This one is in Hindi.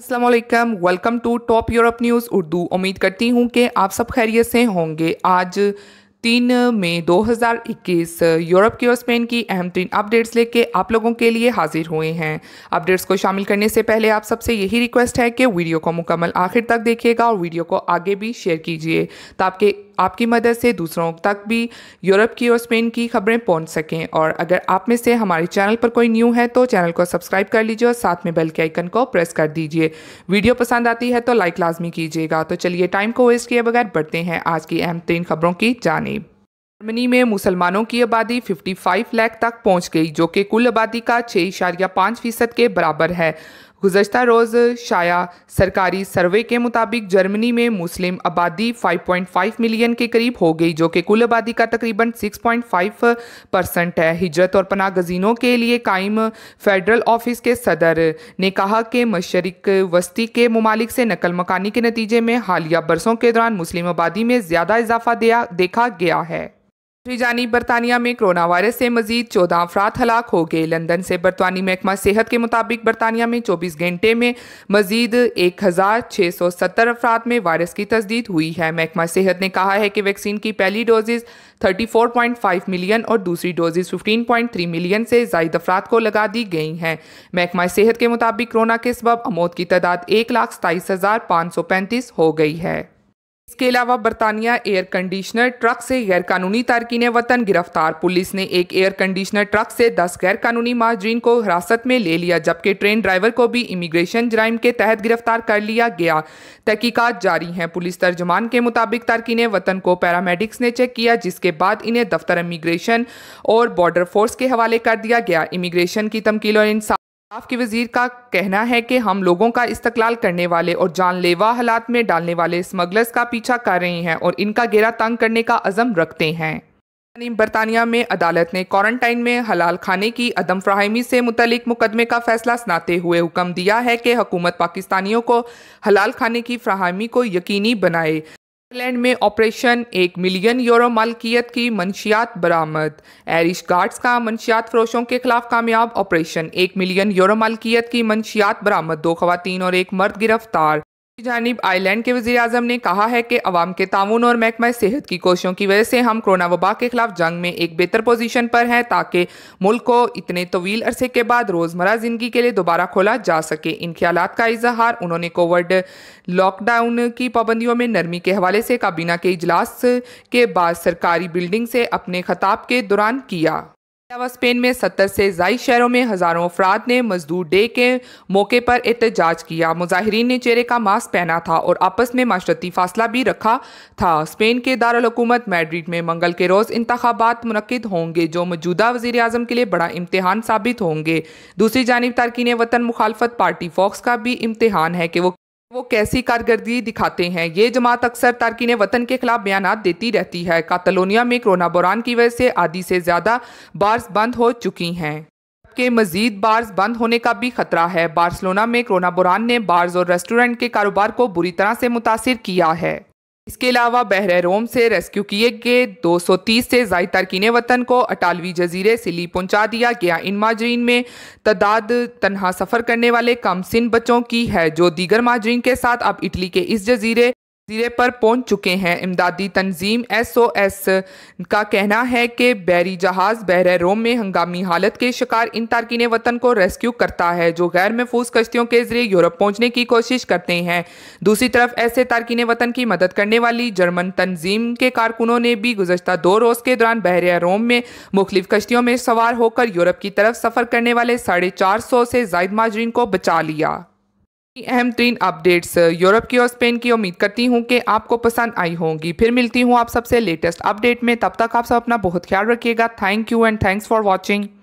अस्सलाम वालेकुम, welcome to top Europe news Urdu. उम्मीद करती हूँ कि आप सब खैरियत से होंगे। आज 3 मई 2021 यूरोप की और स्पेन की अहम तीन अपडेट्स लेके आप लोगों के लिए हाजिर हुए हैं। अपडेट्स को शामिल करने से पहले आप सबसे यही रिक्वेस्ट है कि वीडियो को मुकम्मल आखिर तक देखिएगा और वीडियो को आगे भी शेयर कीजिए ताकि आपकी मदद से दूसरों तक भी यूरोप की और स्पेन की खबरें पहुंच सकें। और अगर आप में से हमारे चैनल पर कोई न्यू है तो चैनल को सब्सक्राइब कर लीजिए और साथ में बेल के आइकन को प्रेस कर दीजिए। वीडियो पसंद आती है तो लाइक लाजमी कीजिएगा। तो चलिए टाइम को वेस्ट किए बगैर बढ़ते हैं आज की अहम तीन खबरों की जानिब। जर्मनी में मुसलमानों की आबादी 55 लाख तक पहुंच गई, जो कि कुल आबादी का 6.5% के बराबर है। गुज़श्ता रोज़ शाया सरकारी सर्वे के मुताबिक जर्मनी में मुस्लिम आबादी 5.5 मिलियन के करीब हो गई, जो कि कुल आबादी का तकरीबन 6.5% है। हिजरत और पनाह गजीनों के लिए कायम फेडरल ऑफिस के सदर ने कहा कि मशरिक वस्ती के ममालिक से नकल मकानी के नतीजे में हालिया बरसों के दौरान मुस्लिम आबादी में ज़्यादा इजाफा देखा गया है। दूसरी जानिब बरतानिया में कोरोना वायरस से मजीद 14 अफराद हलाक हो गए। लंदन से बरतानी महकमा सेहत के मुताबिक बरतानिया में 24 घंटे में मजीद 1670 अफराद में वायरस की तस्दीद हुई है। महकमा सेहत ने कहा है कि वैक्सीन की पहली डोजेज 34.5 मिलियन और दूसरी डोजेज 15.3 मिलियन से ज़ायद अफराद को लगा दी गई हैं। महकमा सेहत के मुताबिक कोरोना के सबब अमौत की तादाद 1,27,535 हो गई है। इसके अलावा बरतानिया एयर कंडीशनर ट्रक से गैर कानूनी तारकीन वतन गिरफ्तार। पुलिस ने एक एयर कंडीशनर ट्रक से 10 गैर कानूनी माजरीन को हिरासत में ले लिया, जबकि ट्रेन ड्राइवर को भी इमिग्रेशन जराइम के तहत गिरफ्तार कर लिया गया। तहकीकात जारी हैं। पुलिस तर्जुमान के मुताबिक तारकीन वतन को पैरामेडिक्स ने चेक किया, जिसके बाद इन्हें दफ्तर इमिग्रेशन और बॉर्डर फोर्स के हवाले कर दिया गया। इमिग्रेशन की तमकील और इंसाफ के वजीर का कहना है कि हम लोगों का इस्तकलाल करने वाले और जानलेवा हालात में डालने वाले स्मगलर्स का पीछा कर रहे हैं और इनका घेरा तंग करने का अज़म रखते हैं। बरतानिया में अदालत ने क्वारंटाइन में हलाल खाने की अदम फ्राहमी से मुतलिक मुकदमे का फैसला सुनाते हुए हुक्म दिया है कि हुकूमत पाकिस्तानियों को हलाल खाने की फ्राहमी को यकीनी बनाए। आयरलैंड में ऑपरेशन 1 मिलियन यूरो मालकियत की मनशियात बरामद। आयरिश गार्ड्स का मनशियात फरोशों के खिलाफ कामयाब ऑपरेशन। 1 मिलियन यूरो मालकियत की मनशियात बरामद, 2 खवातीन और 1 मर्द गिरफ्तार। जानिब आयरलैंड के वजीर आजम ने कहा है कि अवाम के ताउन और महकमा सेहत की कोशिशों की वजह से हम कोरोना वबा के खिलाफ जंग में एक बेहतर पोजीशन पर हैं ताकि मुल्क को इतने तवील अरसे के बाद रोज़मर्रा जिंदगी के लिए दोबारा खोला जा सके। इन ख्यालात का इजहार उन्होंने कोविड लॉकडाउन की पाबंदियों में नरमी के हवाले से काबीना के इजलास के बाद सरकारी बिल्डिंग से अपने खिताब के दौरान किया। स्पेन में 70 से ज़ायद शहरों में हज़ारों अफराद ने मजदूर डे के मौके पर एहतजाज किया। मुजाहिरीन ने चेहरे का मास्क पहना था और आपस में माशरती फासला भी रखा था। स्पेन के दारुल हुकूमत मैड्रिड में मंगल के रोज़ इंतखाबात मुनक़िद होंगे, जो मौजूदा वज़ीर आज़म के लिए बड़ा इम्तहान साबित होंगे। दूसरी जानिब तारकीन वतन मुखालफत पार्टी फॉक्स का भी इम्तहान है कि वो कैसी कारकर्दगी दिखाते हैं। ये जमात अक्सर तारकीन वतन के खिलाफ बयानात देती रहती है। कातलोनिया में कोरोना बहरान की वजह से आधी से ज़्यादा बार्स बंद हो चुकी हैं के मज़ीद बार्स बंद होने का भी खतरा है। बार्सिलोना में कोरोना बहरान ने बार्स और रेस्टोरेंट के कारोबार को बुरी तरह से मुतासर किया है। इसके अलावा बहर रोम से रेस्क्यू किए गए 230 से ज़ायद तारकीन वतन को अटालवी जजीरे सिली पहुंचा दिया गया। इन माजरीन में तादाद तन्हा सफ़र करने वाले कम सिन बच्चों की है, जो दीगर माजरीन के साथ अब इटली के इस जजीरे पर पहुंच चुके हैं। इमदादी तंजीम SOS का कहना है कि बहरी जहाज़ बहर रोम में हंगामी हालत के शिकार इन तारकीन वतन को रेस्क्यू करता है, जो गैर महफूज कश्तियों के ज़रिए यूरोप पहुंचने की कोशिश करते हैं। दूसरी तरफ ऐसे तारकीन वतन की मदद करने वाली जर्मन तंजीम के कारकुनों ने भी गुज़श्ता 2 रोज़ के दौरान बहर रोम में मुख्तलिफ कश्तियों में सवार होकर यूरोप की तरफ सफ़र करने वाले 450 से ज़ायद माजरीन को बचा लिया। अहम तीन अपडेट्स यूरोप की और स्पेन की, उम्मीद करती हूँ कि आपको पसंद आई होंगी। फिर मिलती हूँ आप सबसे लेटेस्ट अपडेट में। तब तक आप सब अपना बहुत ख्याल रखिएगा। Thank you and thanks for watching.